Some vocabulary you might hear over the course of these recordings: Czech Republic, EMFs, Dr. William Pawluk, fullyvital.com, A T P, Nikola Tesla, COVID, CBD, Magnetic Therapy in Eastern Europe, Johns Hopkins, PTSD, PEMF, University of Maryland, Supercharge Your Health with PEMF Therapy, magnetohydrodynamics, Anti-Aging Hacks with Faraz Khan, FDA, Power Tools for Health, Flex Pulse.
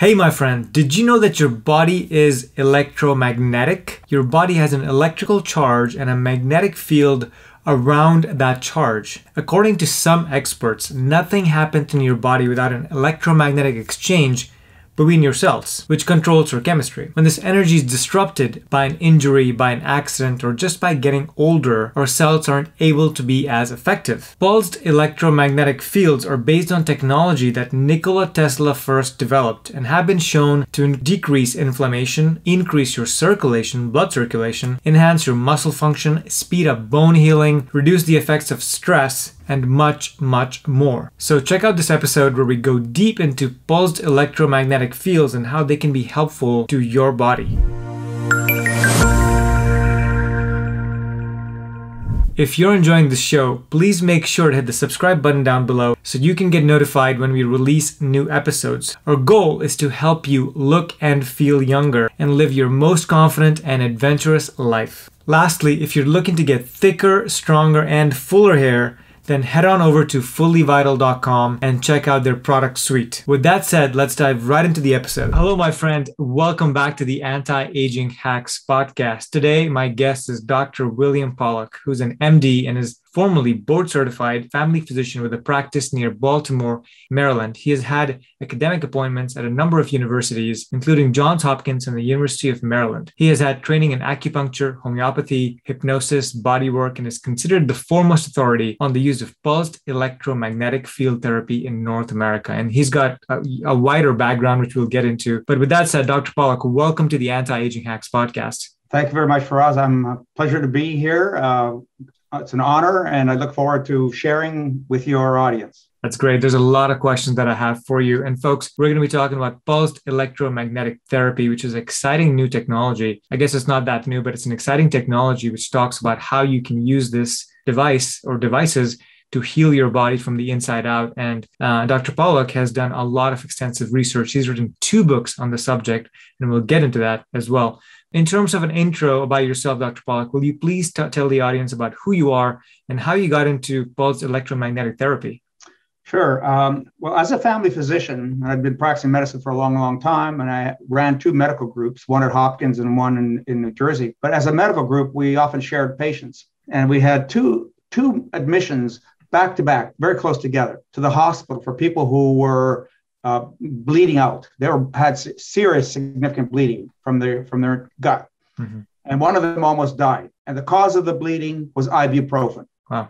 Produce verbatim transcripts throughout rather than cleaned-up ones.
Hey my friend, did you know that your body is electromagnetic? Your body has an electrical charge and a magnetic field around that charge. According to some experts, nothing happens in your body without an electromagnetic exchange between your cells, which controls your chemistry. When this energy is disrupted by an injury, by an accident, or just by getting older, our cells aren't able to be as effective. Pulsed electromagnetic fields are based on technology that Nikola Tesla first developed and have been shown to decrease inflammation, increase your circulation, blood circulation, enhance your muscle function, speed up bone healing, reduce the effects of stress, and much, much more. So check out this episode where we go deep into pulsed electromagnetic fields and how they can be helpful to your body. If you're enjoying this show, please make sure to hit the subscribe button down below so you can get notified when we release new episodes. Our goal is to help you look and feel younger and live your most confident and adventurous life. Lastly, if you're looking to get thicker, stronger, and fuller hair, then head on over to fully vital dot com and check out their product suite. With that said, let's dive right into the episode. Hello, my friend. Welcome back to the Anti-Aging Hacks podcast. Today, my guest is Doctor William Pawluk, who's an M D and is formerly board-certified family physician with a practice near Baltimore, Maryland. He has had academic appointments at a number of universities, including Johns Hopkins and the University of Maryland. He has had training in acupuncture, homeopathy, hypnosis, bodywork, and is considered the foremost authority on the use of pulsed electromagnetic field therapy in North America. And he's got a, a wider background, which we'll get into. But with that said, Doctor Pawluk, welcome to the Anti-Aging Hacks podcast. Thank you very much, Faraz. I'm a pleasure to be here. Uh, It's an honor, and I look forward to sharing with your audience. That's great. There's a lot of questions that I have for you. And folks, we're going to be talking about pulsed electromagnetic therapy, which is exciting new technology. I guess it's not that new, but it's an exciting technology which talks about how you can use this device or devices to heal your body from the inside out. And uh, Doctor Pawluk has done a lot of extensive research. He's written two books on the subject, and we'll get into that as well. In terms of an intro about yourself, Doctor Pawluk, will you please t- tell the audience about who you are and how you got into pulsed electromagnetic therapy? Sure. Um, well, as a family physician, I've been practicing medicine for a long, long time, and I ran two medical groups, one at Hopkins and one in, in New Jersey. But as a medical group, we often shared patients, and we had two, two admissions back to back, very close together, to the hospital for people who were Uh, bleeding out. They were, had serious, significant bleeding from their from their gut, mm-hmm. and one of them almost died. And the cause of the bleeding was ibuprofen. Wow.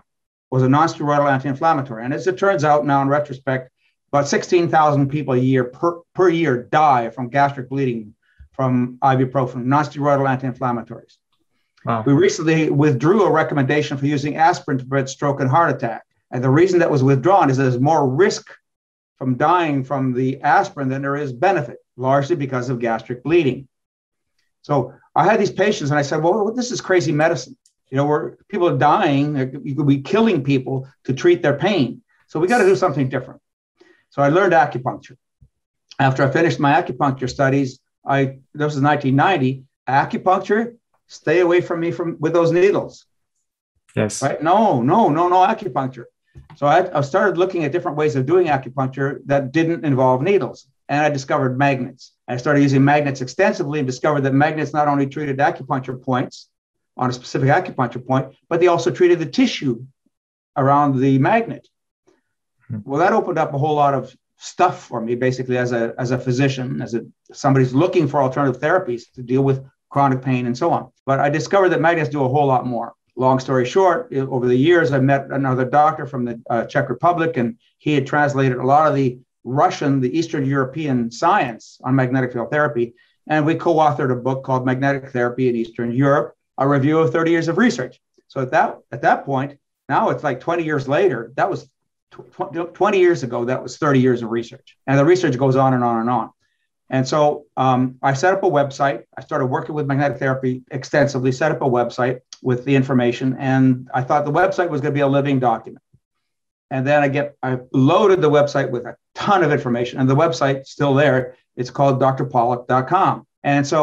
Was a nonsteroidal anti-inflammatory. And as it turns out now, in retrospect, about sixteen thousand people a year per, per year die from gastric bleeding from ibuprofen, nonsteroidal anti-inflammatories. Wow. We recently withdrew a recommendation for using aspirin to prevent stroke and heart attack. And the reason that was withdrawn is there's more risk from dying from the aspirin than there is benefit, largely because of gastric bleeding. So I had these patients and I said, well, this is crazy medicine. You know, we're, people are dying, you could be killing people to treat their pain. So we got to do something different. So I learned acupuncture. After I finished my acupuncture studies, I, this was nineteen ninety, acupuncture, stay away from me from with those needles. Yes. Right? No, no, no, no acupuncture. So I, I started looking at different ways of doing acupuncture that didn't involve needles. And I discovered magnets. I started using magnets extensively and discovered that magnets not only treated acupuncture points on a specific acupuncture point, but they also treated the tissue around the magnet. Mm-hmm. Well, that opened up a whole lot of stuff for me, basically, as a, as a physician, as a, somebody who's looking for alternative therapies to deal with chronic pain and so on. But I discovered that magnets do a whole lot more. Long story short, over the years, I met another doctor from the uh, Czech Republic, and he had translated a lot of the Russian, the Eastern European science on magnetic field therapy. And we co-authored a book called Magnetic Therapy in Eastern Europe, a review of thirty years of research. So at that at that point, now it's like twenty years later, that was tw- twenty years ago, that was thirty years of research. And the research goes on and on and on. And so um, I set up a website. I started working with magnetic therapy extensively, set up a website with the information. And I thought the website was going to be a living document. And then I get I loaded the website with a ton of information. And the website's still there. It's called Dr Pawluk dot com. And so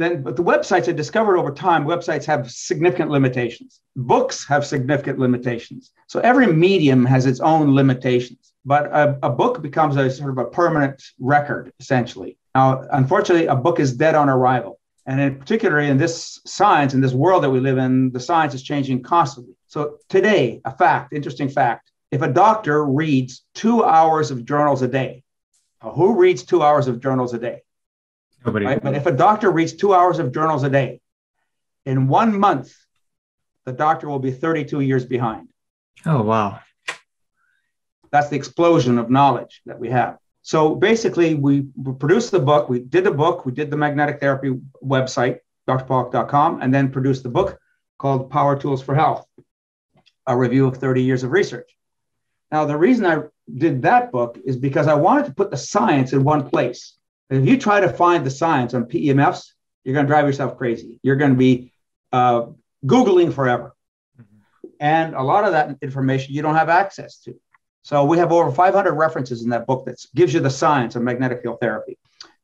then, but the websites I discovered over time, websites have significant limitations. Books have significant limitations. So every medium has its own limitations. but a, a book becomes a sort of a permanent record, essentially. Now, unfortunately, a book is dead on arrival. And in particularly in this science, in this world that we live in, the science is changing constantly. So today, a fact, interesting fact, if a doctor reads two hours of journals a day, who reads two hours of journals a day? Nobody. Right? But if a doctor reads two hours of journals a day, in one month, the doctor will be thirty-two years behind. Oh, wow. That's the explosion of knowledge that we have. So basically, we produced the book, we did the book, we did the magnetic therapy website, Dr Pawluk dot com, and then produced the book called Power Tools for Health, a review of thirty years of research. Now, the reason I did that book is because I wanted to put the science in one place. And if you try to find the science on P E M Fs, you're going to drive yourself crazy. You're going to be uh, Googling forever. Mm-hmm. And a lot of that information you don't have access to. So we have over five hundred references in that book that gives you the science of magnetic field therapy.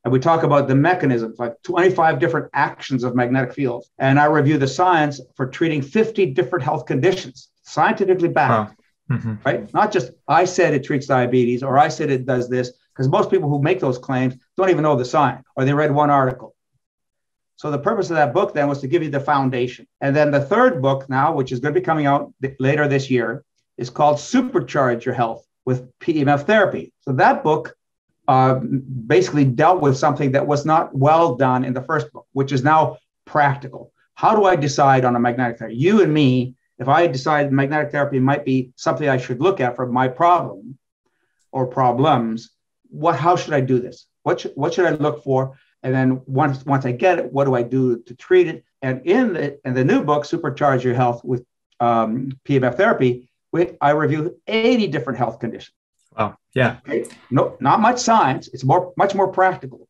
And we talk about the mechanisms, like twenty-five different actions of magnetic fields. And I review the science for treating fifty different health conditions, scientifically backed, wow. mm-hmm. right? Not just, I said it treats diabetes, or I said it does this, because most people who make those claims don't even know the science, or they read one article. So the purpose of that book then was to give you the foundation. And then the third book now, which is going to be coming out th- later this year, is called Supercharge Your Health with P E M F Therapy. So that book uh, basically dealt with something that was not well done in the first book, which is now practical. How do I decide on a magnetic therapy? You and me, if I decide magnetic therapy might be something I should look at for my problem or problems, what? How should I do this? What, sh- what should I look for? And then once, once I get it, what do I do to treat it? And in the, in the new book, Supercharge Your Health with um, P E M F Therapy, We, I reviewed eighty different health conditions. Wow! Yeah. Okay. No, not much science. It's more, much more practical.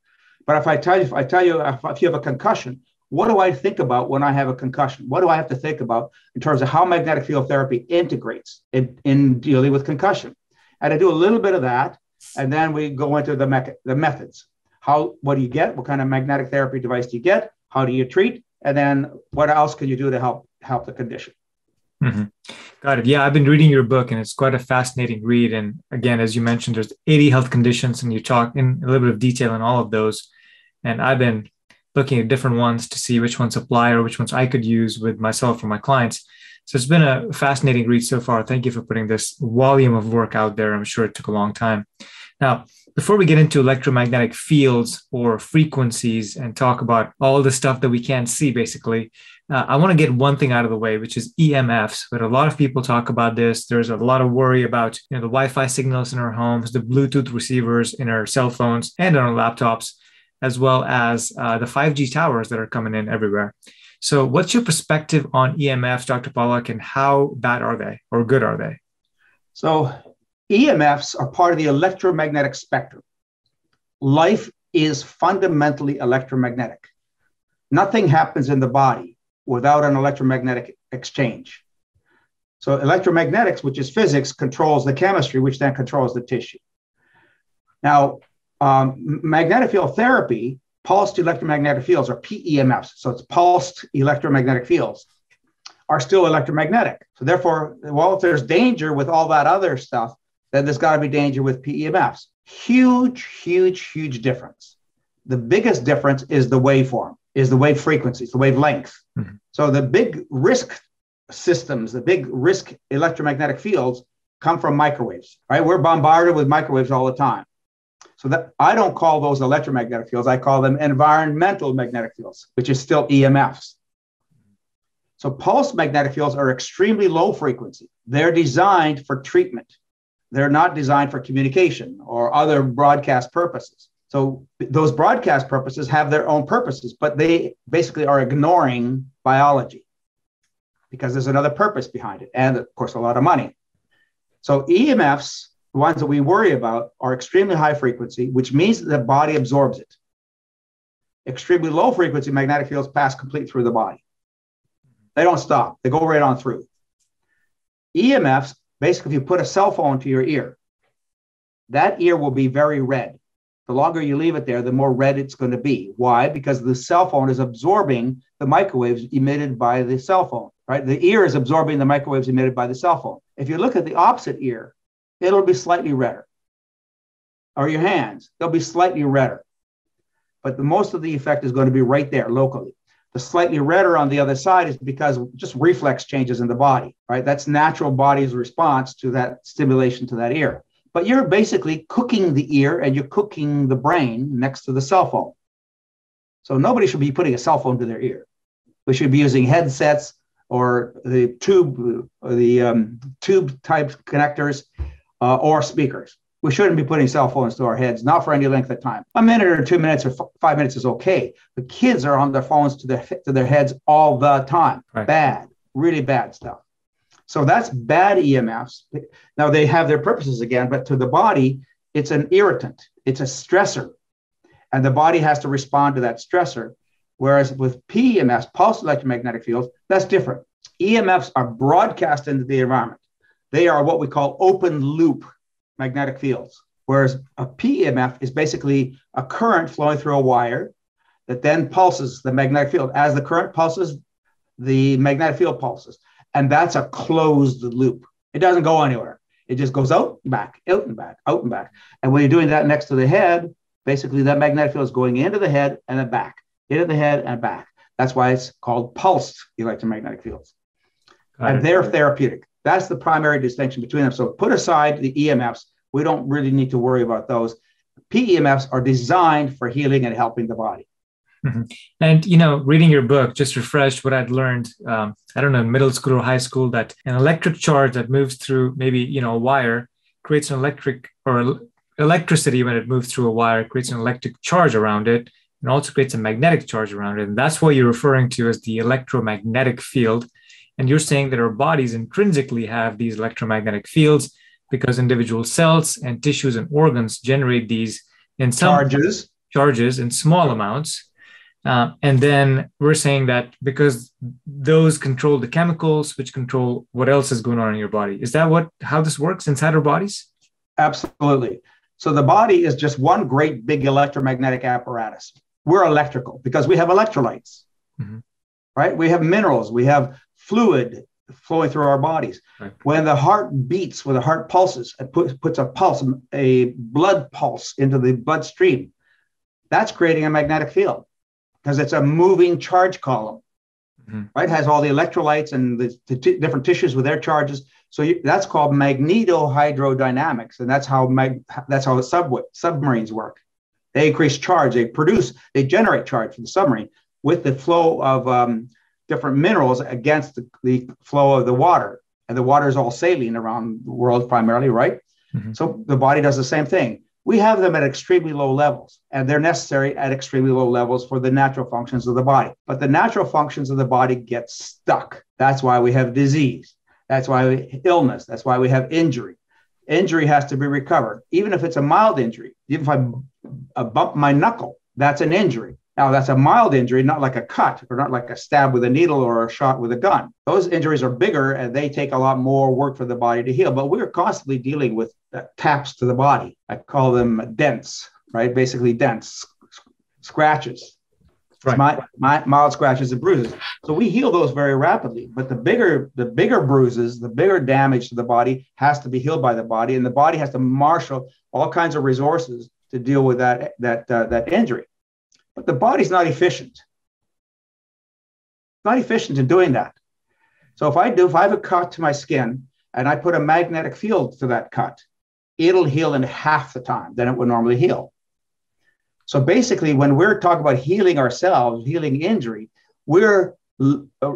But if I tell you, if I tell you, if, if you have a concussion, what do I think about when I have a concussion? What do I have to think about in terms of how magnetic field therapy integrates in, in dealing with concussion? And I do a little bit of that, and then we go into the mecha- the methods. How? What do you get? What kind of magnetic therapy device do you get? How do you treat? And then what else can you do to help help the condition? Mm-hmm. Got it. Yeah, I've been reading your book, and it's quite a fascinating read. And again, as you mentioned, there's eighty health conditions, and you talk in a little bit of detail on all of those. And I've been looking at different ones to see which ones apply or which ones I could use with myself or my clients. So it's been a fascinating read so far. Thank you for putting this volume of work out there. I'm sure it took a long time. Now, before we get into electromagnetic fields or frequencies and talk about all the stuff that we can't see, basically, uh, I want to get one thing out of the way, which is E M Fs. But a lot of people talk about this. There's a lot of worry about, you know, the Wi-Fi signals in our homes, the Bluetooth receivers in our cell phones and on our laptops, as well as uh, the five G towers that are coming in everywhere. So what's your perspective on E M Fs, Doctor Pawluk, and how bad are they or good are they? So E M Fs are part of the electromagnetic spectrum. Life is fundamentally electromagnetic. Nothing happens in the body without an electromagnetic exchange. So electromagnetics, which is physics, controls the chemistry, which then controls the tissue. Now, um, magnetic field therapy, pulsed electromagnetic fields, or P E M Fs, so it's pulsed electromagnetic fields, are still electromagnetic. So therefore, well, if there's danger with all that other stuff, then there's got to be danger with P E M Fs. Huge, huge, huge difference. The biggest difference is the waveform, is the wave frequencies, the wavelength. Mm-hmm. So the big risk systems, the big risk electromagnetic fields come from microwaves, right? We're bombarded with microwaves all the time. So that I don't call those electromagnetic fields. I call them environmental magnetic fields, which is still E M Fs. So pulse magnetic fields are extremely low frequency. They're designed for treatment. They're not designed for communication or other broadcast purposes. So those broadcast purposes have their own purposes, but they basically are ignoring biology because there's another purpose behind it and, of course, a lot of money. So E M Fs, the ones that we worry about, are extremely high frequency, which means the body absorbs it. Extremely low frequency magnetic fields pass complete through the body. They don't stop. They go right on through. E M Fs, basically, if you put a cell phone to your ear, that ear will be very red. The longer you leave it there, the more red it's going to be. Why? Because the cell phone is absorbing the microwaves emitted by the cell phone, right? The ear is absorbing the microwaves emitted by the cell phone. If you look at the opposite ear, it'll be slightly redder. or your hands, they'll be slightly redder. But the most of the effect is going to be right there locally. The slightly redder on the other side is because just reflex changes in the body, right? That's natural body's response to that stimulation to that ear. But you're basically cooking the ear and you're cooking the brain next to the cell phone. So nobody should be putting a cell phone to their ear. We should be using headsets or the tube, or the um, tube type connectors uh, or speakers. We shouldn't be putting cell phones to our heads, not for any length of time. A minute or two minutes or f five minutes is okay. The kids are on their phones to their, to their heads all the time. Right. Bad, really bad stuff. So that's bad E M Fs. Now they have their purposes again, but to the body, it's an irritant. It's a stressor. And the body has to respond to that stressor. Whereas with P E M Fs, pulse electromagnetic fields, that's different. E M Fs are broadcast into the environment. They are what we call open loop magnetic fields, whereas a P E M F is basically a current flowing through a wire that then pulses the magnetic field. As the current pulses, the magnetic field pulses, and that's a closed loop. It doesn't go anywhere. It just goes out and back, out and back, out and back. And when you're doing that next to the head, basically that magnetic field is going into the head and then back, into the head and back. That's why it's called pulsed electromagnetic fields. And they're therapeutic. That's the primary distinction between them. So put aside the E M Fs. We don't really need to worry about those. P E M Fs are designed for healing and helping the body. Mm-hmm. And, you know, reading your book just refreshed what I'd learned, um, I don't know, middle school or high school, that an electric charge that moves through maybe, you know, a wire creates an electric or electricity when it moves through a wire, creates an electric charge around it and also creates a magnetic charge around it. And that's what you're referring to as the electromagnetic field. And you're saying that our bodies intrinsically have these electromagnetic fields because individual cells and tissues and organs generate these in some charges, charges in small amounts. Uh, and then we're saying that because those control the chemicals, which control what else is going on in your body. Is that what how this works inside our bodies? Absolutely. So the body is just one great big electromagnetic apparatus. We're electrical because we have electrolytes, mm-hmm. right? We have minerals. We have fluid flowing through our bodies. Right. When the heart beats, when the heart pulses, it puts, puts a pulse, a blood pulse into the bloodstream. That's creating a magnetic field because it's a moving charge column, mm-hmm. right? It has all the electrolytes and the, the different tissues with their charges. So you, that's called magnetohydrodynamics. And that's how, mag, that's how the subway, submarines work. They increase charge, they produce, they generate charge from the submarine with the flow of, um, different minerals against the, the flow of the water. And the water is all saline around the world primarily, right? Mm-hmm. So the body does the same thing. We have them at extremely low levels, and they're necessary at extremely low levels for the natural functions of the body. But the natural functions of the body get stuck. That's why we have disease. That's why we, illness. That's why we have injury. Injury has to be recovered, even if it's a mild injury. Even if I, I bump my knuckle, that's an injury. Now, that's a mild injury, not like a cut or not like a stab with a needle or a shot with a gun. Those injuries are bigger and they take a lot more work for the body to heal. But we're constantly dealing with uh, taps to the body. I call them dents, right? Basically dents, scratches, right. my, my, mild scratches and bruises. So we heal those very rapidly. But the bigger, the bigger bruises, the bigger damage to the body has to be healed by the body. And the body has to marshal all kinds of resources to deal with that, that, uh, that injury. But the body's not efficient. It's not efficient in doing that. So if I do, if I have a cut to my skin and I put a magnetic field to that cut, it'll heal in half the time than it would normally heal. So basically, when we're talking about healing ourselves, healing injury, we're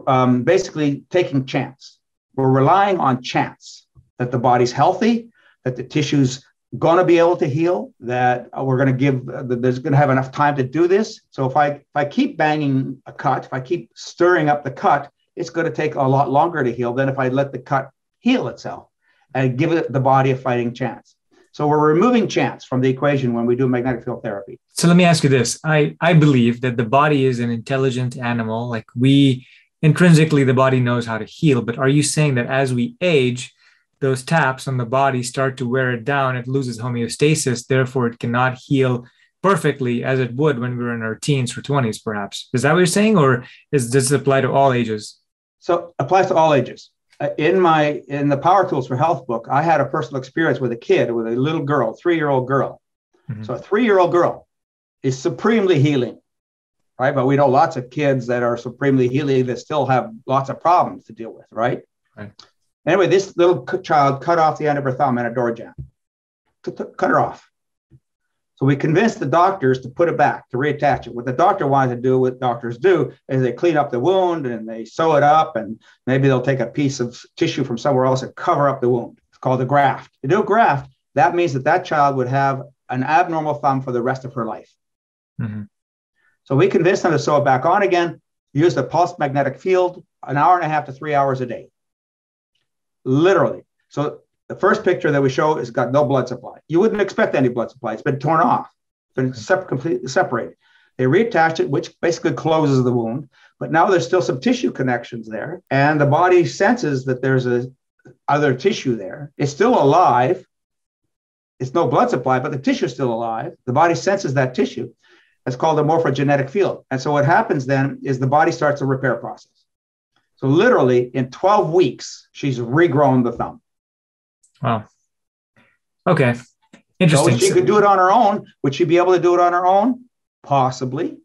um, basically taking chance. We're relying on chance that the body's healthy, that the tissues going to be able to heal, that we're going to give, uh, there's going to have enough time to do this. So if I, if I keep banging a cut, if I keep stirring up the cut, it's going to take a lot longer to heal than if I let the cut heal itself and give it the body a fighting chance. So we're removing chance from the equation when we do magnetic field therapy. So let me ask you this. I, I believe that the body is an intelligent animal. Like we, intrinsically, the body knows how to heal. But are you saying that as we age, those taps on the body start to wear it down, it loses homeostasis, therefore it cannot heal perfectly as it would when we were in our teens or twenties, perhaps? Is that what you're saying, or is, does this apply to all ages? So applies to all ages. Uh, in my in the Power Tools for Health book, I had a personal experience with a kid, with a little girl, three-year-old girl, Mm-hmm. So a three-year-old girl is supremely healing, right? But we know lots of kids that are supremely healing that still have lots of problems to deal with, right? Right. Anyway, this little child cut off the end of her thumb in a door jam. Cut her off. So we convinced the doctors to put it back, to reattach it. What the doctor wanted to do, what doctors do, is they clean up the wound and they sew it up, and maybe they'll take a piece of tissue from somewhere else and cover up the wound. It's called a graft. To do a graft, that means that that child would have an abnormal thumb for the rest of her life. Mm-hmm. So we convinced them to sew it back on again, use the pulse magnetic field an hour and a half to three hours a day, literally. So the first picture that we show has got no blood supply. You wouldn't expect any blood supply. It's been torn off. It's been sep- completely separated. They reattached it, which basically closes the wound. But now there's still some tissue connections there. And the body senses that there's a other tissue there. It's still alive. It's no blood supply, but the tissue is still alive. The body senses that tissue. It's called a morphogenetic field. And so what happens then is the body starts a repair process. So literally in twelve weeks, she's regrown the thumb. Wow. Okay. Interesting. So she could do it on her own. Would she be able to do it on her own? Possibly.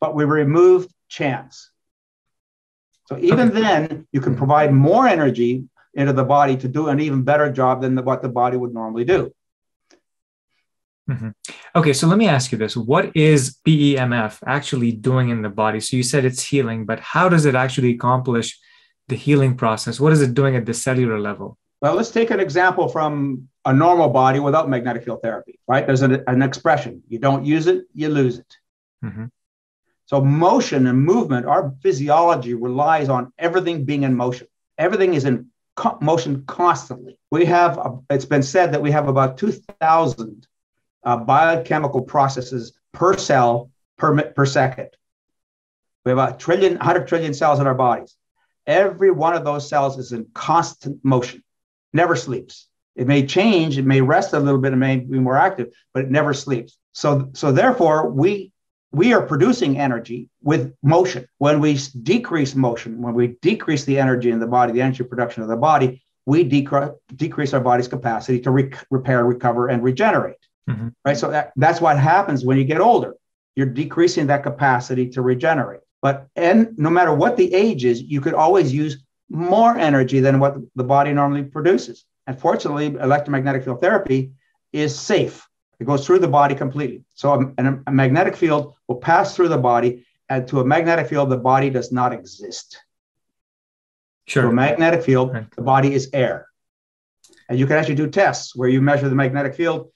But we removed chance. So even okay. then, you can provide more energy into the body to do an even better job than the, what the body would normally do. Mm-hmm. Okay. So let me ask you this. What is P E M F actually doing in the body? So you said it's healing, but how does it actually accomplish the healing process? What is it doing at the cellular level? Well, let's take an example from a normal body without magnetic field therapy, right? There's an, an expression. You don't use it, you lose it. Mm-hmm. So motion and movement, our physiology relies on everything being in motion. Everything is in co- motion constantly. We have, a, it's been said that we have about two thousand uh, biochemical processes per cell per, per second. We have a trillion, one hundred trillion cells in our bodies. Every one of those cells is in constant motion. Never sleeps. It may change, it may rest a little bit, it may be more active, but it never sleeps. So, so therefore, we, we are producing energy with motion. When we decrease motion, when we decrease the energy in the body, the energy production of the body, we decre- decrease our body's capacity to re- repair, recover, and regenerate. Mm-hmm. Right? So that, that's what happens when you get older. You're decreasing that capacity to regenerate. But and no matter what the age is, you could always use more energy than what the body normally produces. And fortunately, electromagnetic field therapy is safe. It goes through the body completely. So a, a magnetic field will pass through the body, and to a magnetic field, the body does not exist. Sure. To a magnetic field, right. The body is air. And you can actually do tests where you measure the magnetic field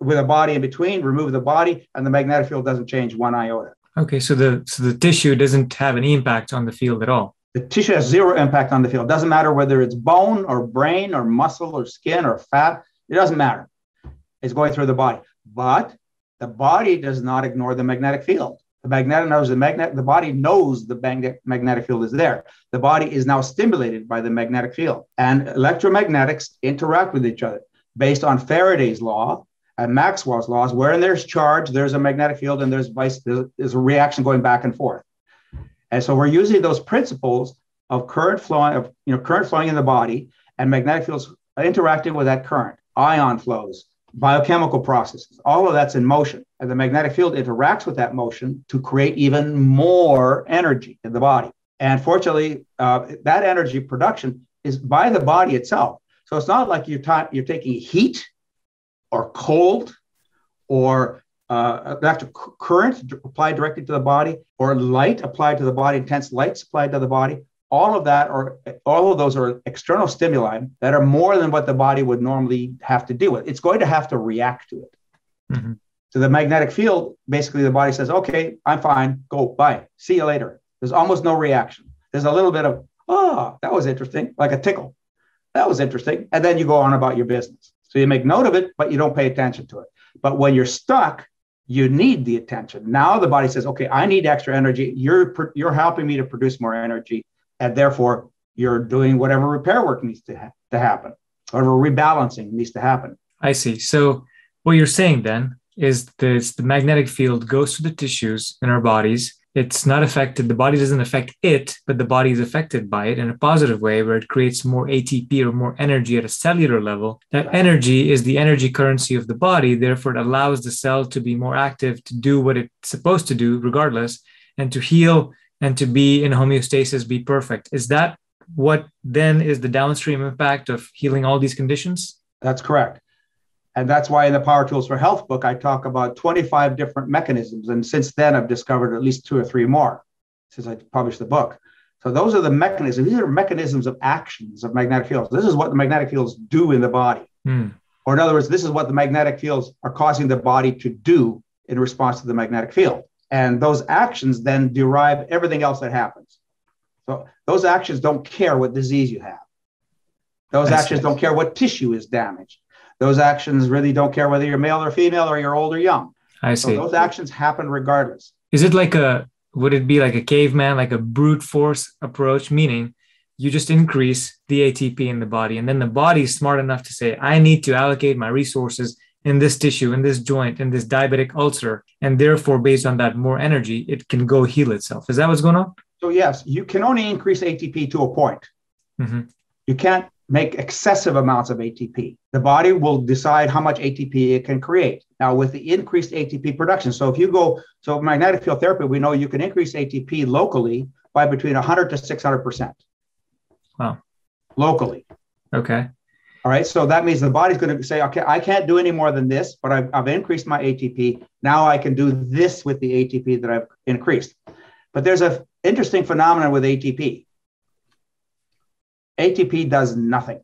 with a body in between, remove the body, and the magnetic field doesn't change one iota. Okay, so the so the tissue doesn't have any impact on the field at all. The tissue has zero impact on the field. It doesn't matter whether it's bone or brain or muscle or skin or fat. It doesn't matter. It's going through the body. But the body does not ignore the magnetic field. The magnetic knows the magnet. The body knows the magnet, magnetic field is there. The body is now stimulated by the magnetic field. And electromagnetics interact with each other based on Faraday's law and Maxwell's laws. Where there's charge, there's a magnetic field, and there's vice. There's a reaction going back and forth. And so we're using those principles of current flowing, of you know, current flowing in the body, and magnetic fields interacting with that current, ion flows, biochemical processes, all of that's in motion. And the magnetic field interacts with that motion to create even more energy in the body. And fortunately, uh, that energy production is by the body itself. So it's not like you're, ta- you're taking heat or cold or Uh, electric current applied directly to the body, or light applied to the body, intense light supplied to the body. All of that, or all of those, are external stimuli that are more than what the body would normally have to deal with. It's going to have to react to it. Mm-hmm. So the magnetic field, basically, the body says, "Okay, I'm fine. Go, bye. See you later." There's almost no reaction. There's a little bit of, "Oh, that was interesting," like a tickle. That was interesting, and then you go on about your business. So you make note of it, but you don't pay attention to it. But when you're stuck, you need the attention. Now the body says, okay, I need extra energy. You're you're helping me to produce more energy, and therefore you're doing whatever repair work needs to, ha- to happen, whatever rebalancing needs to happen. I see. So what you're saying then is that the magnetic field goes to the tissues in our bodies, It's not affected. The body doesn't affect it, but the body is affected by it in a positive way, where it creates more A T P or more energy at a cellular level. That energy is the energy currency of the body. Therefore, it allows the cell to be more active, to do what it's supposed to do regardless, and to heal and to be in homeostasis, be perfect. Is that what then is the downstream impact of healing all these conditions? That's correct. And that's why in the Power Tools for Health book, I talk about twenty-five different mechanisms. And since then, I've discovered at least two or three more since I published the book. So those are the mechanisms. These are mechanisms of actions of magnetic fields. This is what the magnetic fields do in the body. Mm. Or in other words, this is what the magnetic fields are causing the body to do in response to the magnetic field. And those actions then derive everything else that happens. So those actions don't care what disease you have. Those that's actions nice. Don't care what tissue is damaged. Those actions really don't care whether you're male or female or you're old or young. I see. So those actions happen regardless. Is it like a, would it be like a caveman, like a brute force approach, meaning you just increase the A T P in the body, and then the body is smart enough to say, I need to allocate my resources in this tissue, in this joint, in this diabetic ulcer, and therefore, based on that more energy, it can go heal itself. Is that what's going on? So yes, you can only increase A T P to a point. Mm-hmm. You can't make excessive amounts of A T P. The body will decide how much A T P it can create. Now, with the increased A T P production, so if you go, so magnetic field therapy, we know you can increase A T P locally by between one hundred to six hundred percent. Wow. Locally. Okay. All right, so that means the body's going to say, okay, I can't do any more than this, but I've, I've increased my A T P. Now I can do this with the A T P that I've increased. But there's an interesting phenomenon with A T P. A T P does nothing.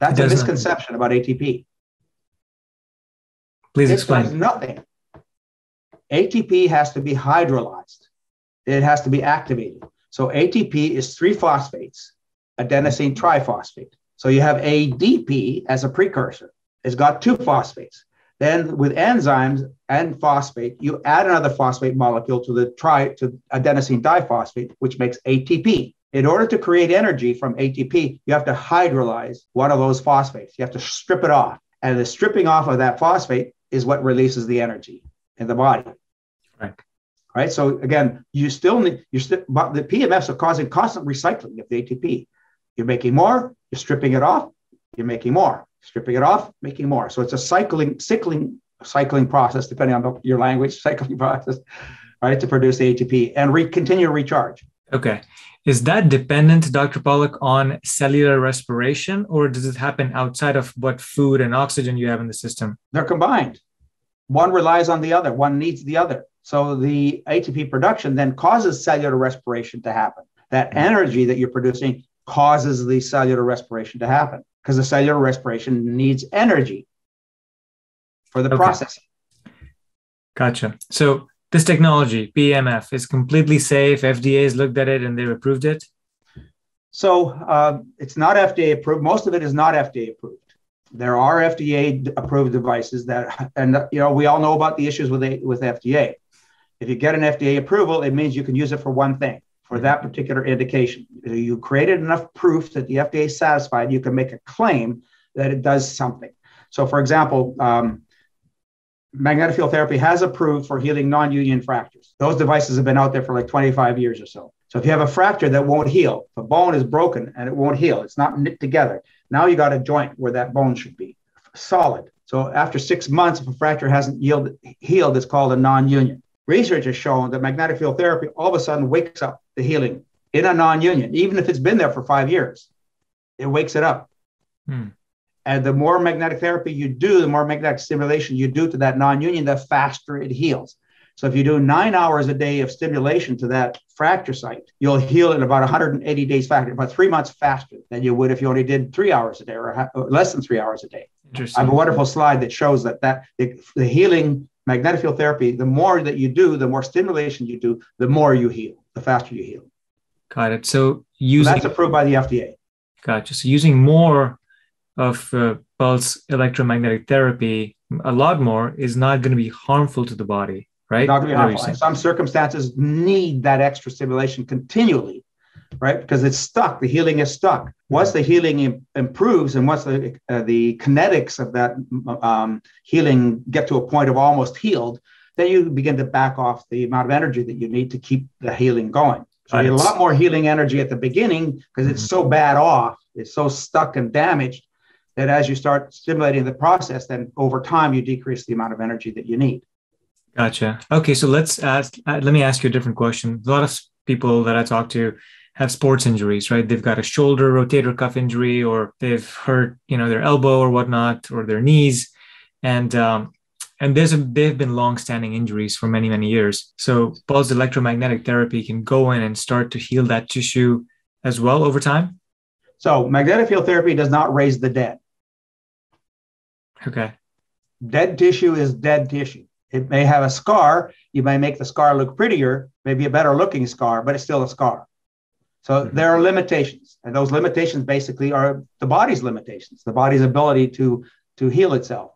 That's a misconception about A T P. Please explain. It does nothing. A T P has to be hydrolyzed. It has to be activated. So A T P is three phosphates, adenosine triphosphate. So you have A D P as a precursor. It's got two phosphates. Then with enzymes and phosphate, you add another phosphate molecule to the tri to adenosine diphosphate, which makes A T P. In order to create energy from A T P, you have to hydrolyze one of those phosphates. You have to strip it off. And the stripping off of that phosphate is what releases the energy in the body. Right. Right. So again, you still need, you still, but the P M Fs are causing constant recycling of the A T P. You're making more, you're stripping it off, you're making more. Stripping it off, making more. So it's a cycling, cycling, cycling process, depending on the, your language, cycling process, right, to produce the A T P and re- continue to recharge. Okay. Is that dependent, Doctor Pawluk, on cellular respiration, or does it happen outside of what food and oxygen you have in the system? They're combined. One relies on the other. One needs the other. So the A T P production then causes cellular respiration to happen. That energy that you're producing causes the cellular respiration to happen, because the cellular respiration needs energy for the okay. process. Gotcha. So this technology, P E M F, is completely safe. F D A has looked at it and they've approved it? So uh, it's not F D A approved. Most of it is not F D A approved. There are F D A approved devices that, and you know, we all know about the issues with, a, with F D A. If you get an F D A approval, it means you can use it for one thing, for that particular indication. You created enough proof that the F D A is satisfied, you can make a claim that it does something. So for example, um, magnetic field therapy has approved for healing non-union fractures. Those devices have been out there for like twenty-five years or so. So if you have a fracture that won't heal, the bone is broken and it won't heal, it's not knit together. Now you got a joint where that bone should be solid. So after six months, if a fracture hasn't healed, healed it's called a non-union. Research has shown that magnetic field therapy all of a sudden wakes up the healing in a non-union, even if it's been there for five years, it wakes it up. Hmm. And the more magnetic therapy you do, the more magnetic stimulation you do to that non-union, the faster it heals. So if you do nine hours a day of stimulation to that fracture site, you'll heal in about one hundred eighty days faster, about three months faster than you would if you only did three hours a day or less than three hours a day. Interesting. I have a wonderful slide that shows that, that the, the healing magnetic field therapy, the more that you do, the more stimulation you do, the more you heal, the faster you heal. Got it. So using so that's approved by the F D A. Gotcha. So using more of uh, pulse electromagnetic therapy, a lot more, is not going to be harmful to the body, right? Not going to be harmful. Some circumstances need that extra stimulation continually, right? Because it's stuck. The healing is stuck. Once the healing im- improves, and once the uh, the kinetics of that um, healing get to a point of almost healed, then you begin to back off the amount of energy that you need to keep the healing going. So you have a lot more healing energy at the beginning because it's so bad off, it's so stuck and damaged that as you start stimulating the process, then over time you decrease the amount of energy that you need. Gotcha. Okay, so let's ask, let me ask you a different question. A lot of people that I talk to have sports injuries, right? They've got a shoulder rotator cuff injury, or they've hurt, you know, their elbow or whatnot, or their knees. And, um, and there's a, they've been longstanding injuries for many, many years. So pulsed electromagnetic therapy can go in and start to heal that tissue as well over time. So magnetic field therapy does not raise the dead. Okay. Dead tissue is dead tissue. It may have a scar. You may make the scar look prettier, maybe a better looking scar, but it's still a scar. So there are limitations, and those limitations basically are the body's limitations, the body's ability to, to heal itself.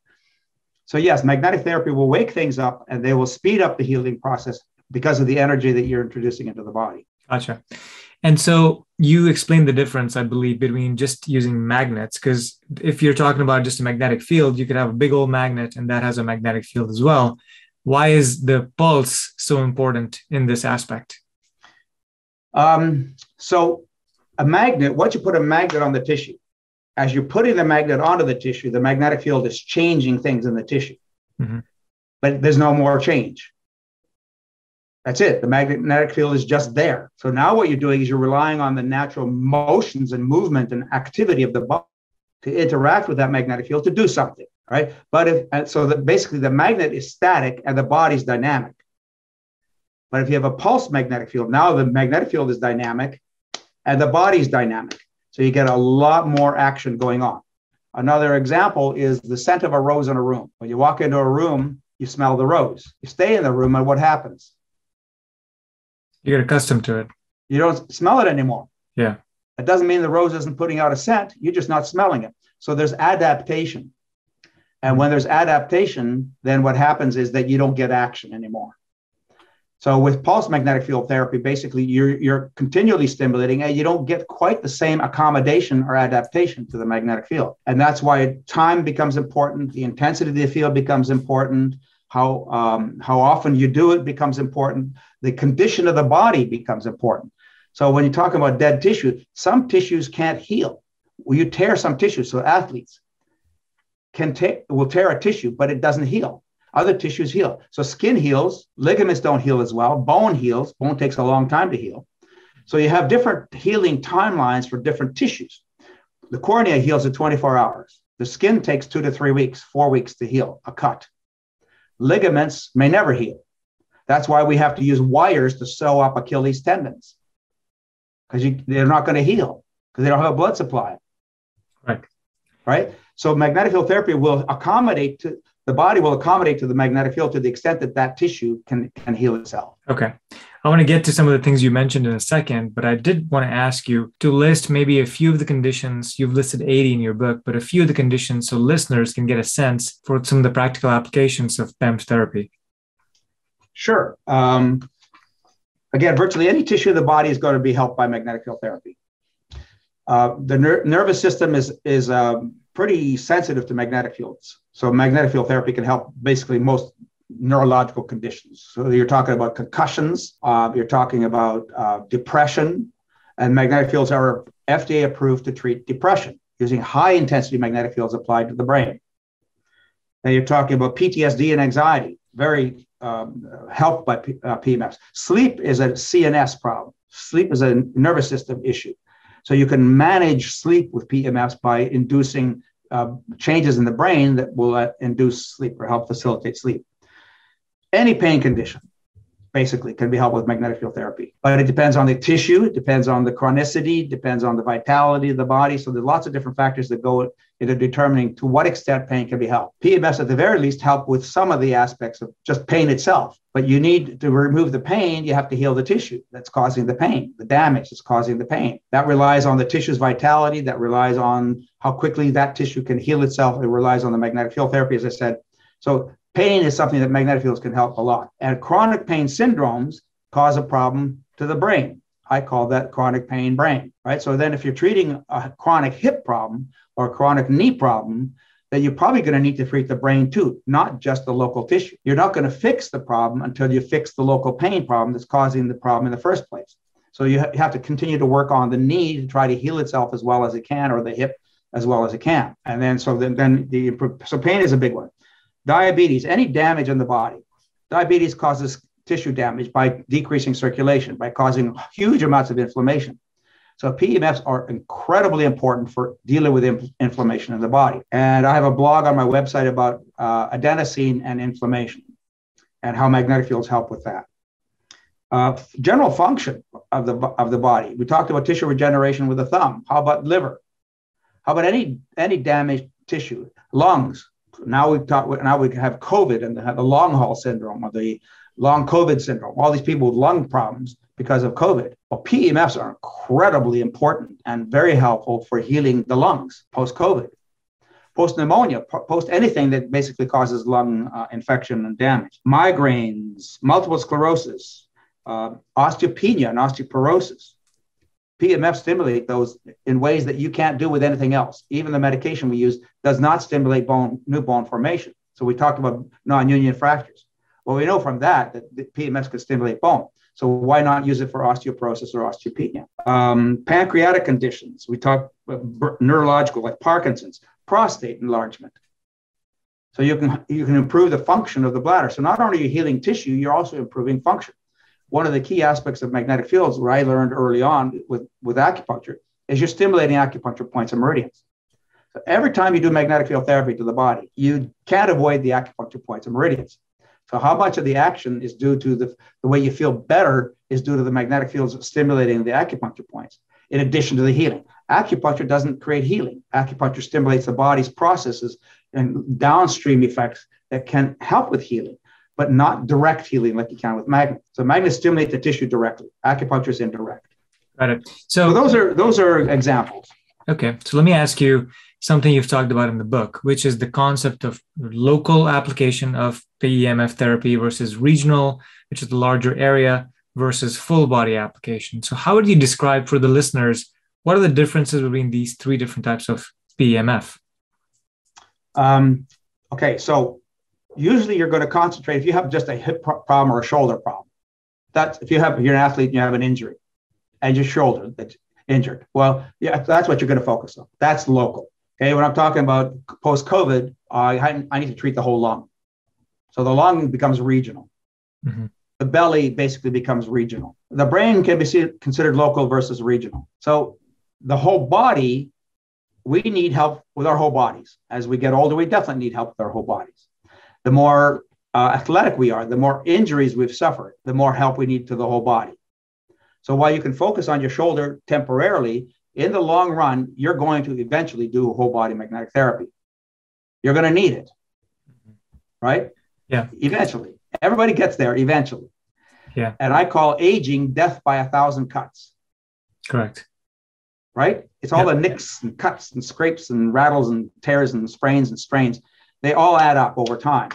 So yes, magnetic therapy will wake things up and they will speed up the healing process because of the energy that you're introducing into the body. Gotcha. And so you explained the difference, I believe, between just using magnets, because if you're talking about just a magnetic field, you could have a big old magnet and that has a magnetic field as well. Why is the pulse so important in this aspect? Um, so a magnet, once you put a magnet on the tissue, as you're putting the magnet onto the tissue, the magnetic field is changing things in the tissue, mm-hmm. but there's no more change. That's it. The magnetic field is just there. So now what you're doing is you're relying on the natural motions and movement and activity of the body to interact with that magnetic field to do something, right? But if, and so that basically the magnet is static and the body's dynamic. But if you have a pulse magnetic field, now the magnetic field is dynamic and the body's dynamic. So you get a lot more action going on. Another example is the scent of a rose in a room. When you walk into a room, you smell the rose. You stay in the room and what happens? You get accustomed to it. You don't smell it anymore. Yeah. It doesn't mean the rose isn't putting out a scent. You're just not smelling it. So there's adaptation. And when there's adaptation, then what happens is that you don't get action anymore. So with pulse magnetic field therapy, basically you're, you're continually stimulating and you don't get quite the same accommodation or adaptation to the magnetic field. And that's why time becomes important. The intensity of the field becomes important. How, um, how often you do it becomes important. The condition of the body becomes important. So when you talk about dead tissue, some tissues can't heal. Well, you tear some tissue. So athletes can te- will tear a tissue, but it doesn't heal. Other tissues heal. So skin heals, ligaments don't heal as well, bone heals, bone takes a long time to heal. So you have different healing timelines for different tissues. The cornea heals in twenty-four hours. The skin takes two to three weeks, four weeks to heal a cut. Ligaments may never heal. That's why we have to use wires to sew up Achilles tendons, because they're not going to heal because they don't have a blood supply. Right. Right? So magnetic field therapy will accommodate to The body will accommodate to the magnetic field to the extent that that tissue can, can heal itself. Okay. I want to get to some of the things you mentioned in a second, but I did want to ask you to list maybe a few of the conditions. You've listed eighty in your book, but a few of the conditions so listeners can get a sense for some of the practical applications of P E M F therapy. Sure. Um, again, virtually any tissue of the body is going to be helped by magnetic field therapy. Uh, the ner- nervous system is, is um, pretty sensitive to magnetic fields. So magnetic field therapy can help basically most neurological conditions. So you're talking about concussions, uh, you're talking about uh, depression, and magnetic fields are F D A approved to treat depression using high intensity magnetic fields applied to the brain. And you're talking about P T S D and anxiety, very um, helped by P- uh, P M Fs. Sleep is a C N S problem. Sleep is a nervous system issue. So you can manage sleep with P M Fs by inducing uh, changes in the brain that will uh, induce sleep or help facilitate sleep. Any pain condition, basically, can be helped with magnetic field therapy. But it depends on the tissue, it depends on the chronicity, depends on the vitality of the body. So there's lots of different factors that go into determining to what extent pain can be helped. P M Fs, at the very least, help with some of the aspects of just pain itself. But you need to remove the pain, you have to heal the tissue that's causing the pain, the damage that's causing the pain. That relies on the tissue's vitality, that relies on how quickly that tissue can heal itself. It relies on the magnetic field therapy, as I said. So pain is something that magnetic fields can help a lot. And chronic pain syndromes cause a problem to the brain. I call that chronic pain brain, right? So then if you're treating a chronic hip problem or a chronic knee problem, that you're probably going to need to treat the brain too, not just the local tissue. You're not going to fix the problem until you fix the local pain problem that's causing the problem in the first place. So you have to continue to work on the knee to try to heal itself as well as it can, or the hip as well as it can. And then, so then, then the, so pain is a big one. Diabetes, any damage in the body. Diabetes causes tissue damage by decreasing circulation, by causing huge amounts of inflammation. So P E M Fs are incredibly important for dealing with in- inflammation in the body. And I have a blog on my website about uh, adenosine and inflammation and how magnetic fields help with that. Uh, general function of the, of the body. We talked about tissue regeneration with the thumb. How about liver? How about any, any damaged tissue? Lungs. Now we've talked, now we have COVID and the, the long haul syndrome or the long COVID syndrome. All these people with lung problems because of COVID. Well, P E M Fs are incredibly important and very helpful for healing the lungs post-COVID. Post-pneumonia, post-anything that basically causes lung uh, infection and damage. Migraines, multiple sclerosis, Uh, osteopenia and osteoporosis. P E M F stimulate those in ways that you can't do with anything else. Even the medication we use does not stimulate bone, new bone formation. So we talked about non-union fractures. Well, we know from that that P E M Fs could stimulate bone. So why not use it for osteoporosis or osteopenia? Um, pancreatic conditions. We talked about neurological, like Parkinson's, prostate enlargement. So you can, you can improve the function of the bladder. So not only are you healing tissue, you're also improving function. One of the key aspects of magnetic fields, where I learned early on with, with acupuncture, is you're stimulating acupuncture points and meridians. So every time you do magnetic field therapy to the body, you can't avoid the acupuncture points and meridians. So how much of the action is due to the, the way you feel better is due to the magnetic fields stimulating the acupuncture points, in addition to the healing. Acupuncture doesn't create healing. Acupuncture stimulates the body's processes and downstream effects that can help with healing, but not direct healing like you can with magnets. So magnets stimulate the tissue directly. Acupuncture is indirect. Got it. So, so those are those are examples. Okay. So let me ask you something you've talked about in the book, which is the concept of local application of P E M F therapy versus regional, which is the larger area, versus full body application. So how would you describe for the listeners, what are the differences between these three different types of P E M F? Um, okay. So usually you're going to concentrate if you have just a hip problem or a shoulder problem. That's if you have, you're an athlete and you have an injury and your shoulder that's injured. Well, yeah, that's what you're going to focus on. That's local. Okay. When I'm talking about post-COVID, uh, I, I need to treat the whole lung. So the lung becomes regional. Mm-hmm. The belly basically becomes regional. The brain can be considered local versus regional. So the whole body, we need help with our whole bodies. As we get older, we definitely need help with our whole bodies. The more uh, athletic we are, the more injuries we've suffered, the more help we need to the whole body. So while you can focus on your shoulder temporarily, in the long run, you're going to eventually do whole body magnetic therapy. You're going to need it, right? Yeah. Eventually. Everybody gets there eventually. Yeah. And I call aging death by a thousand cuts. Correct. Right? It's all yeah. the nicks and cuts and scrapes and rattles and tears and sprains and strains. They all add up over time.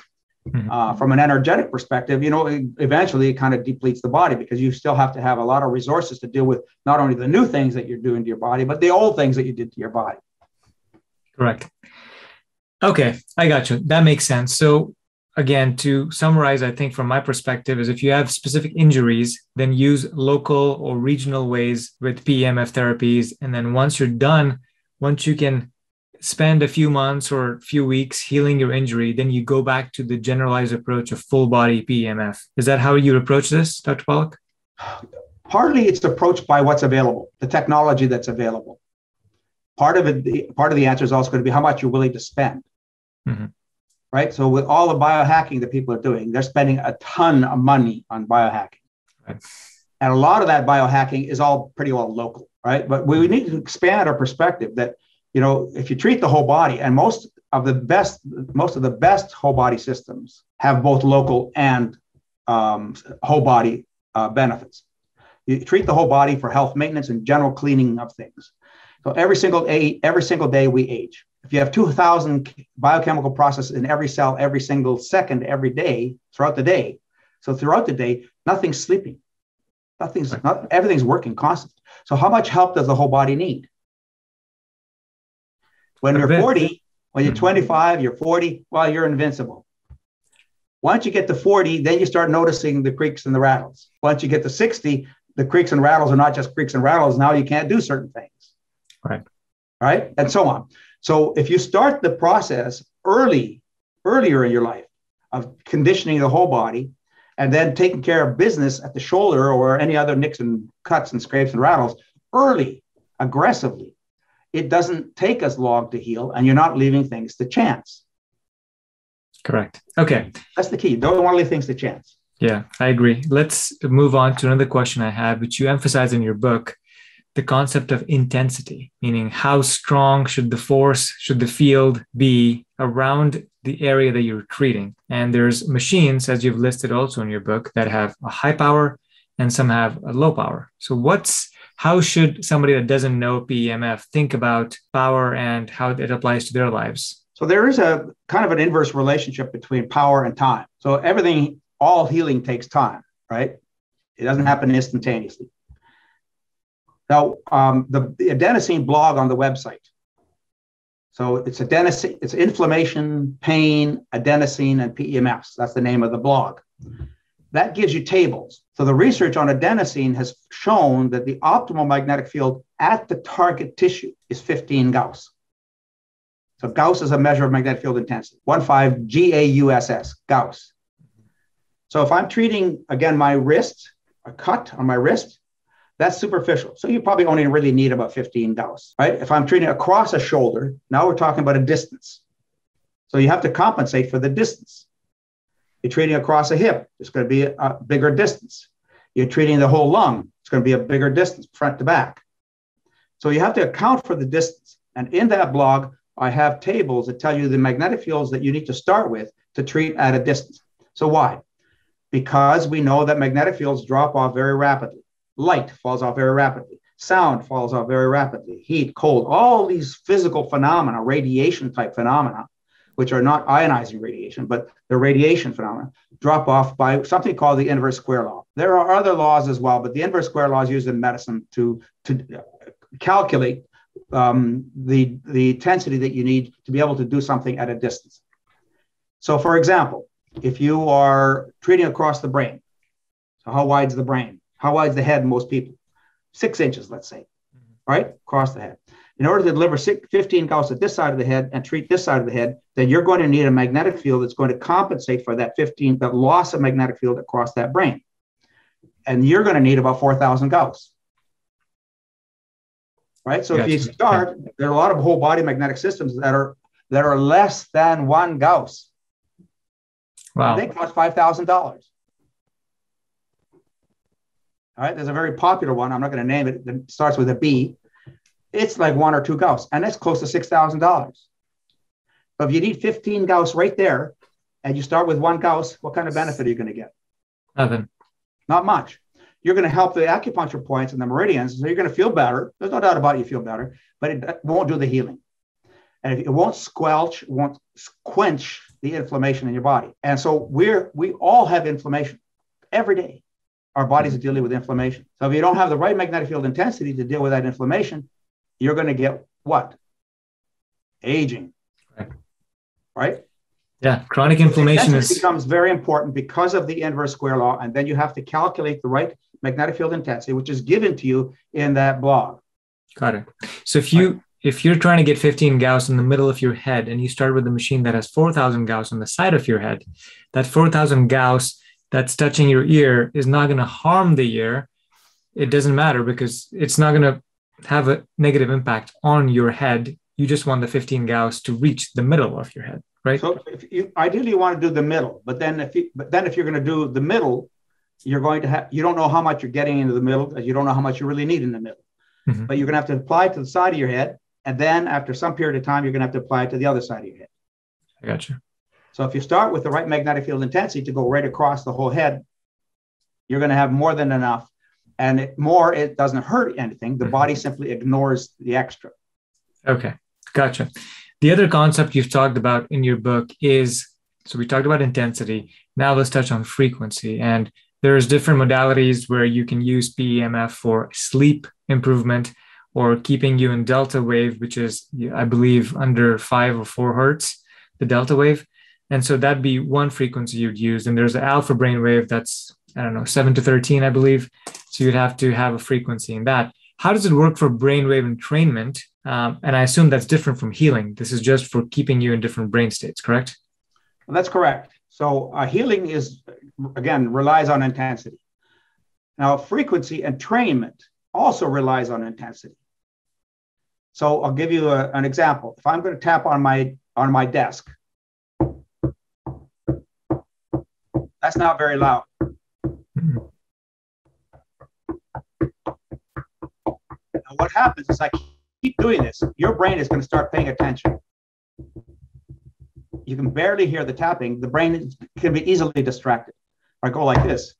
Mm-hmm. Uh, from an energetic perspective, you know, eventually it kind of depletes the body because you still have to have a lot of resources to deal with not only the new things that you're doing to your body, but the old things that you did to your body. Correct. Okay, I got you. That makes sense. So again, to summarize, I think from my perspective is if you have specific injuries, then use local or regional ways with P E M F therapies. And then once you're done, once you can spend a few months or a few weeks healing your injury, then you go back to the generalized approach of full body P E M F. Is that how you approach this, Doctor Pawluk? Partly it's approached by what's available, the technology that's available. Part of it, part of the answer is also going to be how much you're willing to spend, mm-hmm. right? So with all the biohacking that people are doing, they're spending a ton of money on biohacking. Right. And a lot of that biohacking is all pretty well local, right? But we need to expand our perspective that you know, if you treat the whole body, and most of the best, most of the best whole body systems have both local and um, whole body uh, benefits. You treat the whole body for health maintenance and general cleaning of things. So every single day, every single day we age. If you have two thousand biochemical processes in every cell, every single second, every day, throughout the day. So throughout the day, nothing's sleeping. Nothing's, not, everything's working constantly. So how much help does the whole body need? When you're forty, When you're twenty-five, you're forty, well, you're invincible. Once you get to forty, then you start noticing the creaks and the rattles. Once you get to sixty, the creaks and rattles are not just creaks and rattles. Now you can't do certain things. Right. Right. And so on. So if you start the process early, earlier in your life of conditioning the whole body and then taking care of business at the shoulder or any other nicks and cuts and scrapes and rattles early, aggressively, it doesn't take as long to heal and you're not leaving things to chance. Correct. Okay. That's the key. Don't want to leave things to chance. Yeah, I agree. Let's move on to another question I have, which you emphasize in your book, the concept of intensity, meaning how strong should the force, should the field be around the area that you're treating? And there's machines, as you've listed also in your book, that have a high power and some have a low power. So what's, how should somebody that doesn't know P E M F think about power and how it applies to their lives? So there is a kind of an inverse relationship between power and time. So everything, all healing takes time, right? It doesn't happen instantaneously. Now, um, the, the adenosine blog on the website. So it's adenosine, it's inflammation, pain, adenosine, and P E M Fs. That's the name of the blog. That gives you tables. So the research on adenosine has shown that the optimal magnetic field at the target tissue is fifteen Gauss. So Gauss is a measure of magnetic field intensity. fifteen G A U S S, Gauss. So if I'm treating, again, my wrist, a cut on my wrist, that's superficial. So you probably only really need about fifteen Gauss, right? If I'm treating across a shoulder, now we're talking about a distance. So you have to compensate for the distance. You're treating across a hip, it's going to be a, a bigger distance. You're treating the whole lung, it's going to be a bigger distance, front to back. So you have to account for the distance. And in that blog, I have tables that tell you the magnetic fields that you need to start with to treat at a distance. So why? Because we know that magnetic fields drop off very rapidly. Light falls off very rapidly. Sound falls off very rapidly. Heat, cold, all these physical phenomena, radiation type phenomena, which are not ionizing radiation, but the radiation phenomena, drop off by something called the inverse square law. There are other laws as well, but the inverse square law is used in medicine to, to calculate um, the, the intensity that you need to be able to do something at a distance. So for example, if you are treating across the brain, so how wide's the brain? How wide's the head in most people? Six inches, let's say, right? Across the head. In order to deliver fifteen Gauss at this side of the head and treat this side of the head, then you're going to need a magnetic field that's going to compensate for that fifteen, that loss of magnetic field across that brain. And you're going to need about four thousand Gauss, right? So gotcha. If you start, there are a lot of whole body magnetic systems that are, that are less than one Gauss. Wow. They cost five thousand dollars. All right, there's a very popular one. I'm not going to name it. It starts with a B. It's like one or two Gauss, and that's close to six thousand dollars. But if you need fifteen Gauss right there, and you start with one Gauss, what kind of benefit are you going to get? Nothing. Not much. You're going to help the acupuncture points and the meridians, so you're going to feel better. There's no doubt about it, you feel better, but it won't do the healing. And it won't squelch, won't quench the inflammation in your body. And so we're, we all have inflammation every day. Our bodies are dealing with inflammation. So if you don't have the right magnetic field intensity to deal with that inflammation, you're going to get what? Aging, right? right? Yeah, chronic inflammation is... becomes very important because of the inverse square law, and then you have to calculate the right magnetic field intensity, which is given to you in that blog. Got it. So if, you, right. if you're trying to get fifteen Gauss in the middle of your head, and you start with a machine that has four thousand Gauss on the side of your head, that four thousand Gauss that's touching your ear is not going to harm the ear. It doesn't matter because it's not going to have a negative impact on your head. You just want the fifteen Gauss to reach the middle of your head, right? So if you, ideally you want to do the middle, but then if you, but then if you're going to do the middle, you're going to have, you don't know how much you're getting into the middle. You don't know how much you really need in the middle, mm-hmm. but you're going to have to apply it to the side of your head. And then after some period of time, you're going to have to apply it to the other side of your head. I got you. So if you start with the right magnetic field intensity to go right across the whole head, you're going to have more than enough. And it, more, it doesn't hurt anything. The mm-hmm. body simply ignores the extra. Okay, gotcha. The other concept you've talked about in your book is, so we talked about intensity. Now let's touch on frequency. And there's different modalities where you can use P E M F for sleep improvement or keeping you in delta wave, which is, I believe, under five or four hertz, the delta wave. And so that'd be one frequency you'd use. And there's the alpha brainwave that's, I don't know, seven to thirteen, I believe. So you'd have to have a frequency in that. How does it work for brainwave entrainment? Um, and I assume that's different from healing. This is just for keeping you in different brain states, correct? Well, that's correct. So uh, healing is, again, relies on intensity. Now, frequency entrainment also relies on intensity. So I'll give you a, an example. If I'm going to tap on my on my desk, that's not very loud. Now, what happens is I keep doing this. Your brain is going to start paying attention. You can barely hear the tapping. The brain can be easily distracted. If I go like this,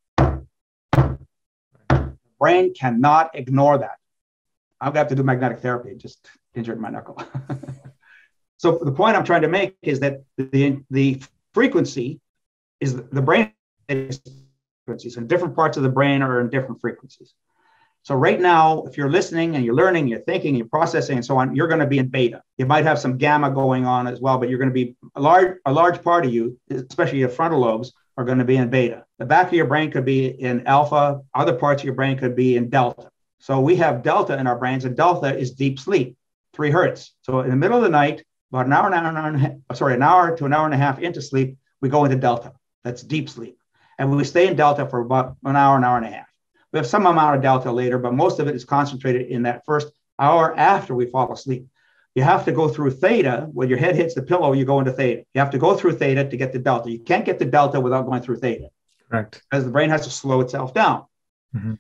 the brain cannot ignore that. I'm going to have to do magnetic therapy. It just injured my knuckle. So the point I'm trying to make is that the, the frequency is the brain frequencies, and different parts of the brain are in different frequencies. So right now, if you're listening and you're learning, you're thinking, you're processing and so on, you're going to be in beta. You might have some gamma going on as well, but you're going to be a large, a large part of you, especially your frontal lobes, are going to be in beta. The back of your brain could be in alpha. Other parts of your brain could be in delta. So we have delta in our brains, and delta is deep sleep, three hertz. So in the middle of the night, about an hour, an hour, an hour and a half, sorry, an hour to an hour and a half into sleep, we go into delta. That's deep sleep. And we stay in delta for about an hour, an hour and a half. We have some amount of delta later, but most of it is concentrated in that first hour after we fall asleep. You have to go through theta. When your head hits the pillow, you go into theta. You have to go through theta to get to delta. You can't get to delta without going through theta. Correct. Because the brain has to slow itself down. Mm-hmm.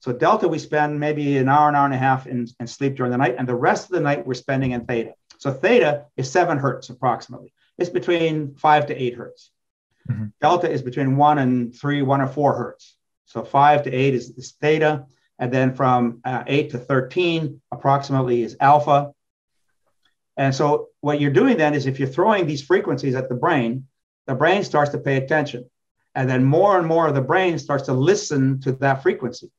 So delta, we spend maybe an hour, an hour and a half in, in sleep during the night, and the rest of the night we're spending in theta. So theta is seven hertz approximately. It's between five to eight hertz. Mm-hmm. Delta is between one and three, one or four hertz. So five to eight is, is theta. And then from uh, eight to thirteen approximately is alpha. And so what you're doing then is if you're throwing these frequencies at the brain, the brain starts to pay attention. And then more and more of the brain starts to listen to that frequency.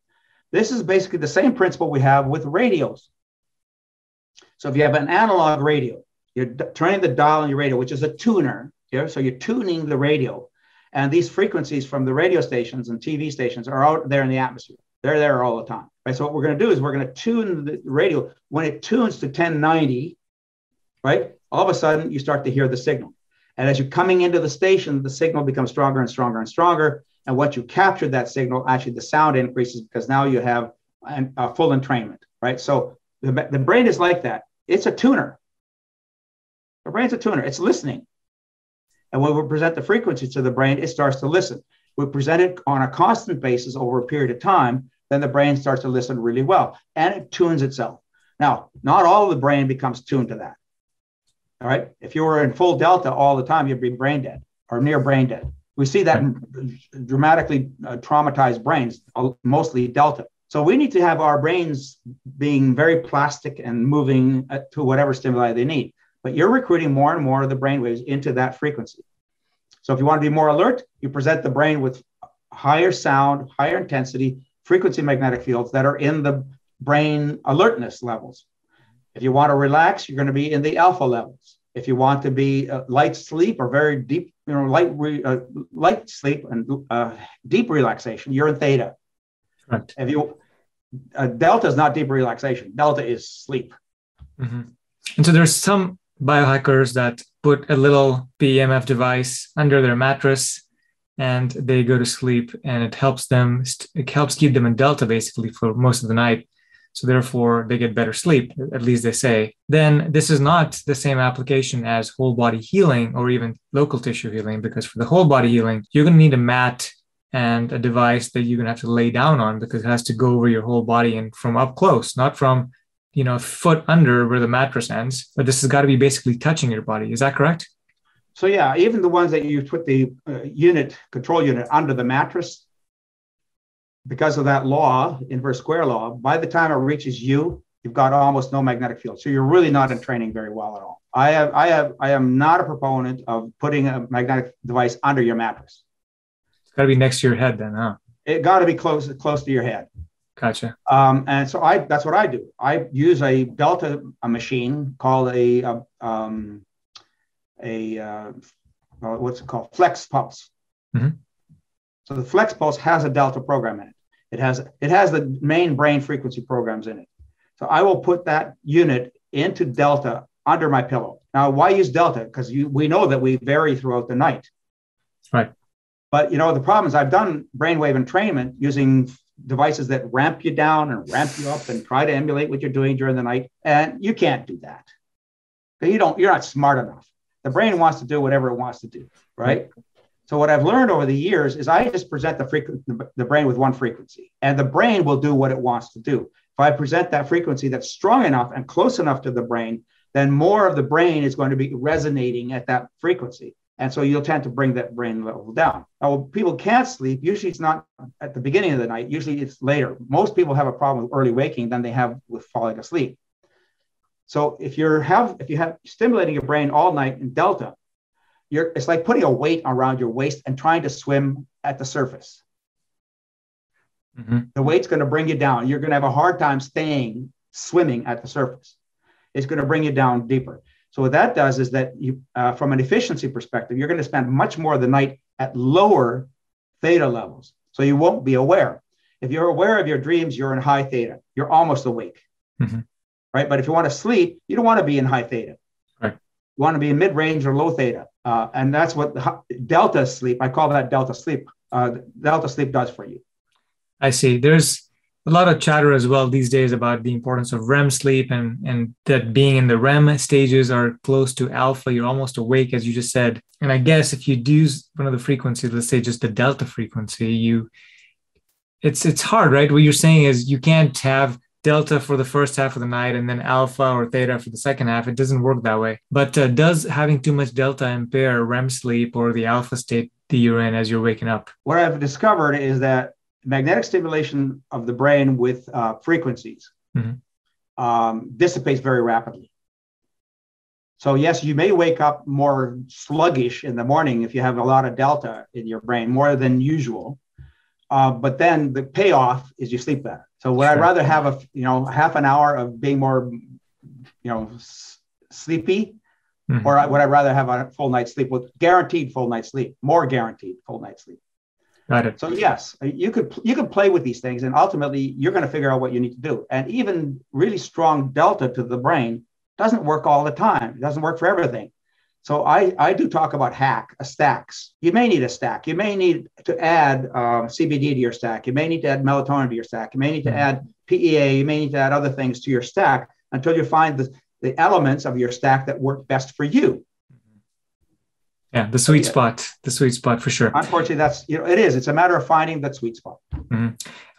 This is basically the same principle we have with radios. So if you have an analog radio, you're d- turning the dial on your radio, which is a tuner. Yeah? So you're tuning the radio. And these frequencies from the radio stations and T V stations are out there in the atmosphere. They're there all the time. Right? So what we're going to do is we're going to tune the radio. When it tunes to ten ninety, right, all of a sudden you start to hear the signal. And as you're coming into the station, the signal becomes stronger and stronger and stronger. And once you capture that signal, actually the sound increases because now you have an, a full entrainment, right? So the, the brain is like that. It's a tuner. The brain's a tuner. It's listening. And when we present the frequency to the brain, it starts to listen. We present it on a constant basis over a period of time, then the brain starts to listen really well, and it tunes itself. Now, not all of the brain becomes tuned to that. All right. If you were in full delta all the time, you'd be brain dead or near brain dead. We see that in dramatically uh, traumatized brains, uh, mostly delta. So we need to have our brains being very plastic and moving uh, to whatever stimuli they need. But you're recruiting more and more of the brain waves into that frequency. So if you want to be more alert, you present the brain with higher sound, higher intensity, frequency magnetic fields that are in the brain alertness levels. If you want to relax, you're going to be in the alpha levels. If you want to be uh, light sleep or very deep, you know, light re, uh, light sleep and uh, deep relaxation, you're in theta. Right. If you uh, delta is not deep relaxation, delta is sleep. Mm-hmm. And so there's some biohackers that put a little P E M F device under their mattress, and they go to sleep, and it helps them. It helps keep them in delta basically for most of the night. So therefore, they get better sleep, at least they say. Then this is not the same application as whole body healing or even local tissue healing, because for the whole body healing, you're going to need a mat and a device that you're going to have to lay down on because it has to go over your whole body and from up close, not from, you know, foot under where the mattress ends. But this has got to be basically touching your body. Is that correct? So yeah, even the ones that you put the uh, unit, control unit under the mattress, because of that law, inverse square law, by the time it reaches you, you've got almost no magnetic field. So you're really not entraining very well at all. I have, I have, I am not a proponent of putting a magnetic device under your mattress. It's got to be next to your head then, huh? It got to be close, close to your head. Gotcha. Um, and so I, that's what I do. I use a Delta a machine called a, a um, a uh, what's it called? Flex Pulse. Mm-hmm. So the Flex Pulse has a Delta program in it. It has it has the main brain frequency programs in it. So I will put that unit into Delta under my pillow. Now, why use Delta? Because you we know that we vary throughout the night. Right. But you know the problem is I've done brainwave entrainment using devices that ramp you down and ramp you up and try to emulate what you're doing during the night, and you can't do that. You don't. You're not smart enough. The brain wants to do whatever it wants to do, right? So what I've learned over the years is I just present the frequency, the brain with one frequency, and the brain will do what it wants to do. If I present that frequency that's strong enough and close enough to the brain, then more of the brain is going to be resonating at that frequency. And so you'll tend to bring that brain level down. Now, when people can't sleep, usually it's not at the beginning of the night. Usually it's later. Most people have a problem with early waking than they have with falling asleep. So if you're have if you have stimulating your brain all night in Delta, you're it's like putting a weight around your waist and trying to swim at the surface. Mm-hmm. The weight's going to bring you down. You're going to have a hard time staying swimming at the surface. It's going to bring you down deeper. So what that does is that you, uh, from an efficiency perspective, you're going to spend much more of the night at lower theta levels. So you won't be aware. If you're aware of your dreams, you're in high theta. You're almost awake, mm-hmm. right? But if you want to sleep, you don't want to be in high theta. Right. You want to be in mid-range or low theta. Uh, and that's what the, Delta sleep, I call that Delta sleep. Uh, Delta sleep does for you. I see. There's a lot of chatter as well these days about the importance of R E M sleep and, and that being in the R E M stages are close to alpha. You're almost awake, as you just said. And I guess if you do one of the frequencies, let's say just the Delta frequency, you it's it's hard, right? What you're saying is you can't have Delta for the first half of the night and then alpha or theta for the second half. It doesn't work that way. But uh, does having too much Delta impair R E M sleep or the alpha state that you're in as you're waking up? What I've discovered is that magnetic stimulation of the brain with uh, frequencies mm-hmm. um, dissipates very rapidly. So yes, you may wake up more sluggish in the morning if you have a lot of Delta in your brain, more than usual. Uh, but then the payoff is you sleep better. So would sure. I rather have a you know half an hour of being more you know s- sleepy, mm-hmm. or would I rather have a full night's sleep with guaranteed full night's sleep, more guaranteed full night's sleep? Got it. So yes, you could you could play with these things, and ultimately you're going to figure out what you need to do. And even really strong Delta to the brain doesn't work all the time. It doesn't work for everything. So I, I do talk about hack, a stacks. You may need a stack. You may need to add uh, C B D to your stack. You may need to add melatonin to your stack. You may need to add P E A. You may need to add other things to your stack until you find the, the elements of your stack that work best for you. Yeah, the sweet spot, the sweet spot for sure. Unfortunately, that's, you know, it is. It's a matter of finding that sweet spot. Mm-hmm.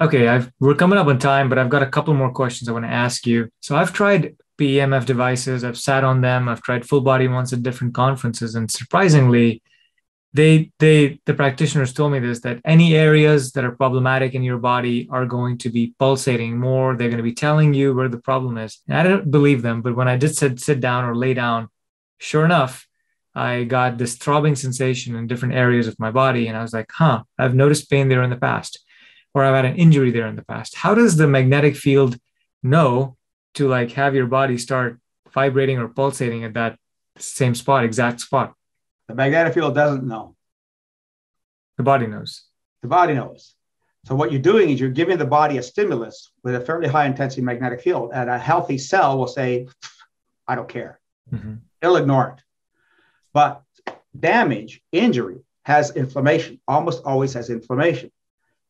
Okay, I've, we're coming up on time, but I've got a couple more questions I want to ask you. So I've tried P E M F devices. I've sat on them. I've tried full body ones at different conferences. And surprisingly, they they the practitioners told me this, that any areas that are problematic in your body are going to be pulsating more. They're going to be telling you where the problem is. And I didn't believe them, but when I did sit, sit down or lay down, sure enough, I got this throbbing sensation in different areas of my body. And I was like, huh, I've noticed pain there in the past, or I've had an injury there in the past. How does the magnetic field know to like have your body start vibrating or pulsating at that same spot, exact spot? The magnetic field doesn't know. The body knows. The body knows. So what you're doing is you're giving the body a stimulus with a fairly high intensity magnetic field, and a healthy cell will say, I don't care. Mm-hmm. It'll ignore it. But damage, injury, has inflammation, almost always has inflammation.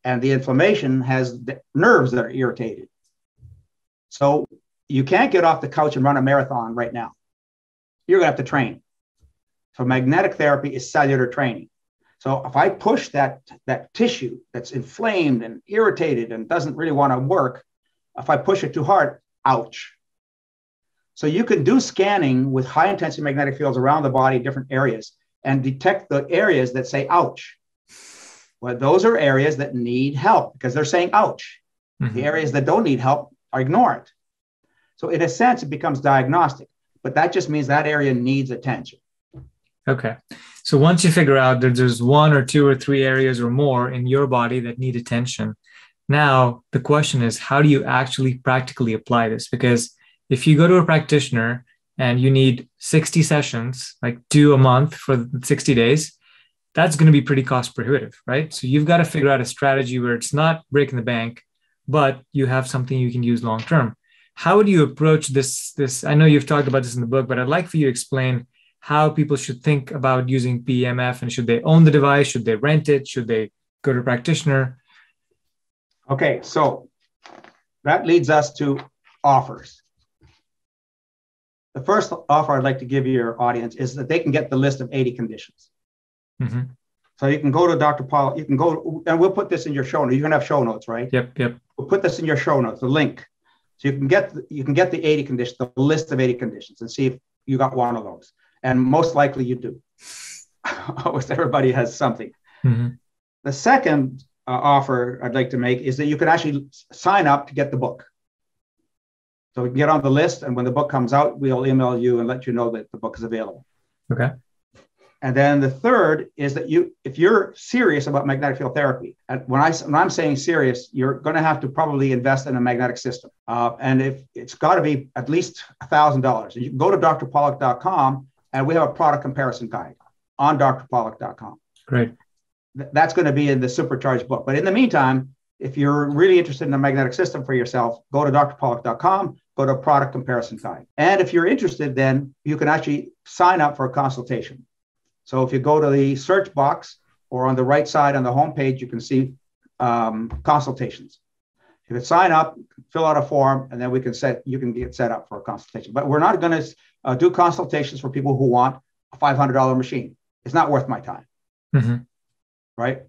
And the inflammation has the nerves that are irritated. So you can't get off the couch and run a marathon right now. You're going to have to train. So magnetic therapy is cellular training. So if I push that, that tissue that's inflamed and irritated and doesn't really want to work, if I push it too hard, ouch. So you can do scanning with high intensity magnetic fields around the body, different areas, and detect the areas that say, ouch. Well, those are areas that need help because they're saying, ouch. Mm-hmm. The areas that don't need help are ignored. So in a sense, it becomes diagnostic, but that just means that area needs attention. Okay. So once you figure out that there's one or two or three areas or more in your body that need attention, Now, the question is, how do you actually practically apply this? Because if you go to a practitioner and you need sixty sessions, like two a month for sixty days, that's going to be pretty cost prohibitive, right? So you've got to figure out a strategy where it's not breaking the bank, but you have something you can use long-term. How would you approach this? This, I know you've talked about this in the book, but I'd like for you to explain how people should think about using P E M F, and should they own the device? Should they rent it? Should they go to a practitioner? Okay, so that leads us to offers. The first offer I'd like to give your audience is that they can get the list of eighty conditions. Mm-hmm. So you can go to Doctor Pawluk, you can go, and we'll put this in your show notes. You're going to have show notes, right? Yep, yep. We'll put this in your show notes, the link. So you can get you can get the eighty conditions, the list of eighty conditions, and see if you got one of those. And most likely you do. Almost everybody has something. Mm-hmm. The second uh, offer I'd like to make is that you can actually sign up to get the book. So we can get on the list, and when the book comes out, we'll email you and let you know that the book is available. Okay. And then the third is that you, if you're serious about magnetic field therapy, and when, I, when I'm saying serious, you're going to have to probably invest in a magnetic system. Uh, and if it's got to be at least one thousand dollars. And you can go to Dr Pawluk dot com, and we have a product comparison guide on Dr Pawluk dot com. Great. Th- that's going to be in the supercharged book. But in the meantime, if you're really interested in a magnetic system for yourself, go to Dr Pawluk dot com. Go to product comparison guide. And if you're interested, then you can actually sign up for a consultation. So if you go to the search box or on the right side on the homepage, you can see um, consultations. You can sign up, fill out a form, and then we can set, you can get set up for a consultation. But we're not going to uh, do consultations for people who want a five hundred dollar machine. It's not worth my time, mm-hmm. right?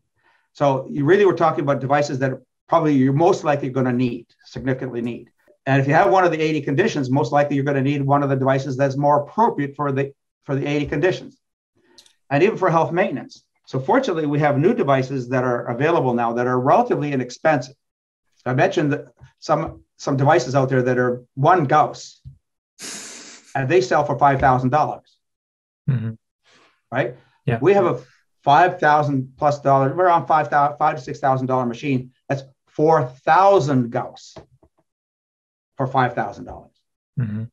So you really were talking about devices that probably you're most likely going to need, significantly need. And if you have one of the eighty conditions, most likely you're going to need one of the devices that's more appropriate for the for the eighty conditions, and even for health maintenance. So fortunately, we have new devices that are available now that are relatively inexpensive. I mentioned some some devices out there that are one Gauss, and they sell for five thousand dollars. Mm-hmm. Right? Yeah. We have a five thousand plus dollars, around five thousand, five to six thousand dollar machine that's four thousand Gauss. For five thousand dollars, mm-hmm.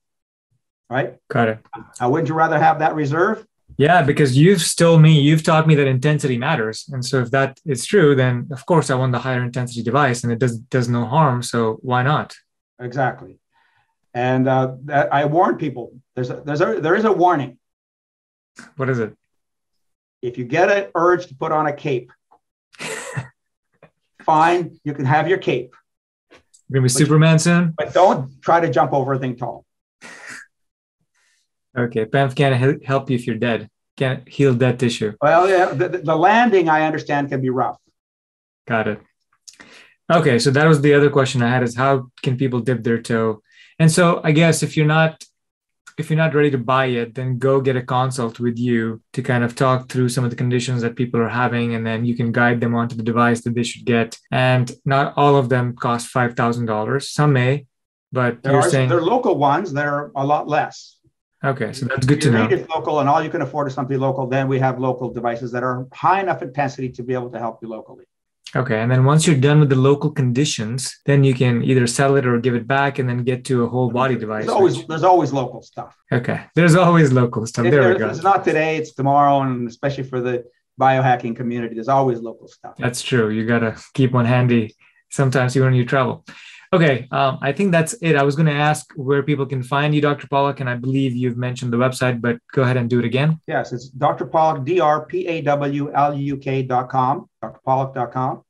right? Got it. Uh, wouldn't you rather have that reserve? Yeah, because you've still me, you've taught me that intensity matters. And so if that is true, then of course I want the higher intensity device, and it does, does no harm. So why not? Exactly. And uh, that, I warn people, there's a, there's a, there is a warning. What is it? If you get an urge to put on a cape, fine, you can have your cape. You're going to be but, Superman soon? But don't try to jump over a thing tall. Okay. P E M F can't help you if you're dead. Can't heal dead tissue. Well, yeah, the, the landing, I understand, can be rough. Got it. Okay. So that was the other question I had, is how can people dip their toe? And so I guess if you're not, if you're not ready to buy it, then go get a consult with you to kind of talk through some of the conditions that people are having, and then you can guide them onto the device that they should get. And not all of them cost five thousand dollars. Some may, but there you're are, saying... There are local ones that are a lot less. Okay, so that's good to know. If you need it local and all you can afford is something local, then we have local devices that are high enough intensity to be able to help you locally. Okay, and then once you're done with the local conditions, then you can either sell it or give it back, and then get to a whole body device. There's always, which... there's always local stuff. Okay, there's always local stuff. If there we go. If it's not today, it's tomorrow, and especially for the biohacking community, there's always local stuff. That's true. You got to keep one handy sometimes even when you travel. Okay, um, I think that's it. I was going to ask where people can find you, Doctor Pawluk, and I believe you've mentioned the website, but go ahead and do it again. Yes, it's Doctor Pawluk, D R P A W L U K dot com, Dr Pawluk dot com.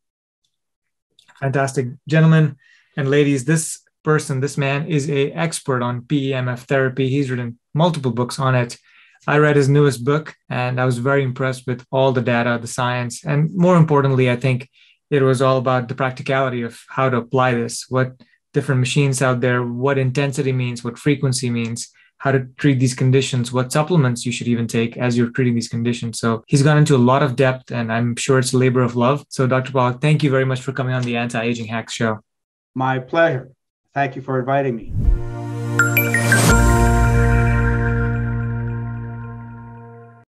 Fantastic. Gentlemen and ladies, this person, this man is an expert on P E M F therapy. He's written multiple books on it. I read his newest book, and I was very impressed with all the data, the science, and more importantly, I think, it was all about the practicality of how to apply this, what different machines out there, what intensity means, what frequency means, how to treat these conditions, what supplements you should even take as you're treating these conditions. So he's gone into a lot of depth, and I'm sure it's a labor of love. So Doctor Pawluk, thank you very much for coming on the Anti-Aging Hacks Show. My pleasure. Thank you for inviting me.